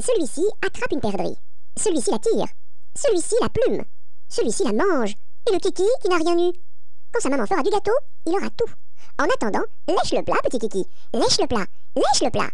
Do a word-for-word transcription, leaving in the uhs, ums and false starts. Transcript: Celui-ci attrape une perdrix. Celui-ci la tire. Celui-ci la plume. Celui-ci la mange. Et le kiki qui n'a rien eu. Quand sa maman fera du gâteau, il aura tout. En attendant, lèche le plat, petit kiki. Lèche le plat. Lèche le plat.